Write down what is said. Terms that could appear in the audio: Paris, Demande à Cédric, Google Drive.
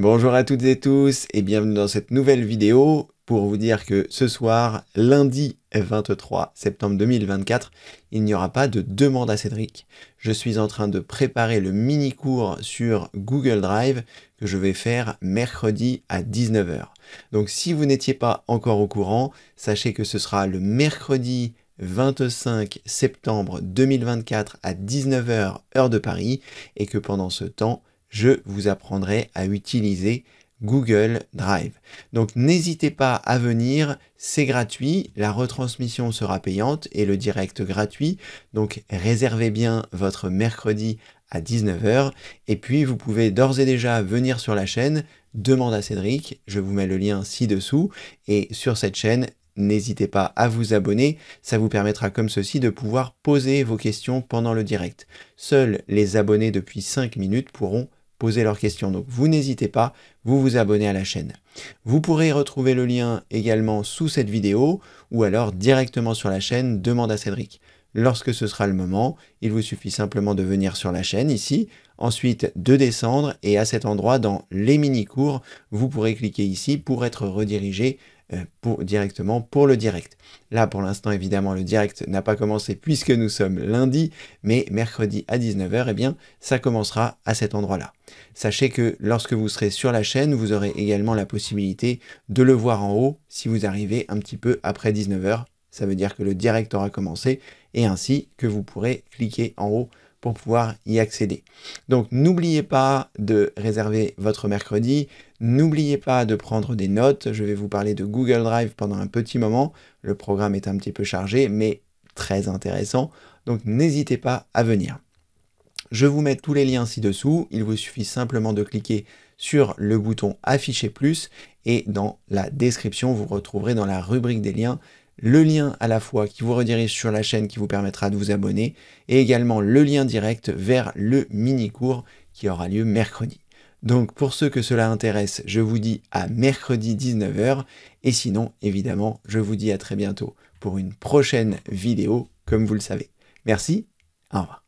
Bonjour à toutes et tous et bienvenue dans cette nouvelle vidéo pour vous dire que ce soir, lundi 23 septembre 2024, il n'y aura pas de demande à Cédric. Je suis en train de préparer le mini-cours sur Google Drive que je vais faire mercredi à 19 h. Donc si vous n'étiez pas encore au courant, sachez que ce sera le mercredi 25 septembre 2024 à 19 h, heure de Paris, et que pendant ce temps, je vous apprendrai à utiliser Google Drive. Donc n'hésitez pas à venir, c'est gratuit, la retransmission sera payante et le direct gratuit. Donc réservez bien votre mercredi à 19 h, et puis vous pouvez d'ores et déjà venir sur la chaîne Demande à Cédric, je vous mets le lien ci-dessous, et sur cette chaîne, n'hésitez pas à vous abonner, ça vous permettra comme ceci de pouvoir poser vos questions pendant le direct. Seuls les abonnés depuis 5 minutes pourront poser leurs questions. Donc vous n'hésitez pas, vous vous abonnez à la chaîne. Vous pourrez retrouver le lien également sous cette vidéo ou alors directement sur la chaîne Demande à Cédric. Lorsque ce sera le moment, il vous suffit simplement de venir sur la chaîne ici, ensuite de descendre et à cet endroit dans les mini-cours, vous pourrez cliquer ici pour être redirigé directement pour le direct. Là pour l'instant évidemment le direct n'a pas commencé puisque nous sommes lundi, mais mercredi à 19 h, eh bien ça commencera à cet endroit là. Sachez que lorsque vous serez sur la chaîne, vous aurez également la possibilité de le voir en haut si vous arrivez un petit peu après 19 h. Ça veut dire que le direct aura commencé et ainsi que vous pourrez cliquer en haut pour pouvoir y accéder. Donc n'oubliez pas de réserver votre mercredi, n'oubliez pas de prendre des notes, je vais vous parler de Google Drive pendant un petit moment, le programme est un petit peu chargé mais très intéressant, donc n'hésitez pas à venir. Je vous mets tous les liens ci-dessous, il vous suffit simplement de cliquer sur le bouton afficher plus et dans la description vous retrouverez dans la rubrique des liens le lien à la fois qui vous redirige sur la chaîne qui vous permettra de vous abonner et également le lien direct vers le mini-cours qui aura lieu mercredi. Donc pour ceux que cela intéresse, je vous dis à mercredi 19 h et sinon évidemment je vous dis à très bientôt pour une prochaine vidéo comme vous le savez. Merci, au revoir.